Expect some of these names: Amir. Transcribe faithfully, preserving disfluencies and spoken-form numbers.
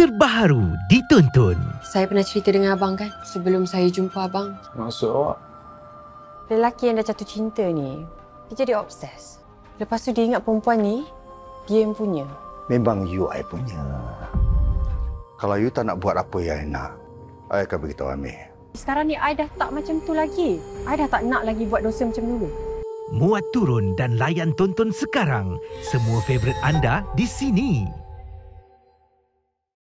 terbaru ditonton. Saya pernah cerita dengan abang kan sebelum saya jumpa abang. Maksud awak? Lelaki yang dah jatuh cinta ni, dia jadi obses. Lepas tu dia ingat perempuan ni dia yang punya. Memang you I punya. Kalau you tak nak buat apa yang I nak, I akan beritahu Amir. Sekarang ni I dah tak macam tu lagi. I dah tak nak lagi buat dosa macam dulu. Muat turun dan layan tonton sekarang. Semua favourite anda di sini.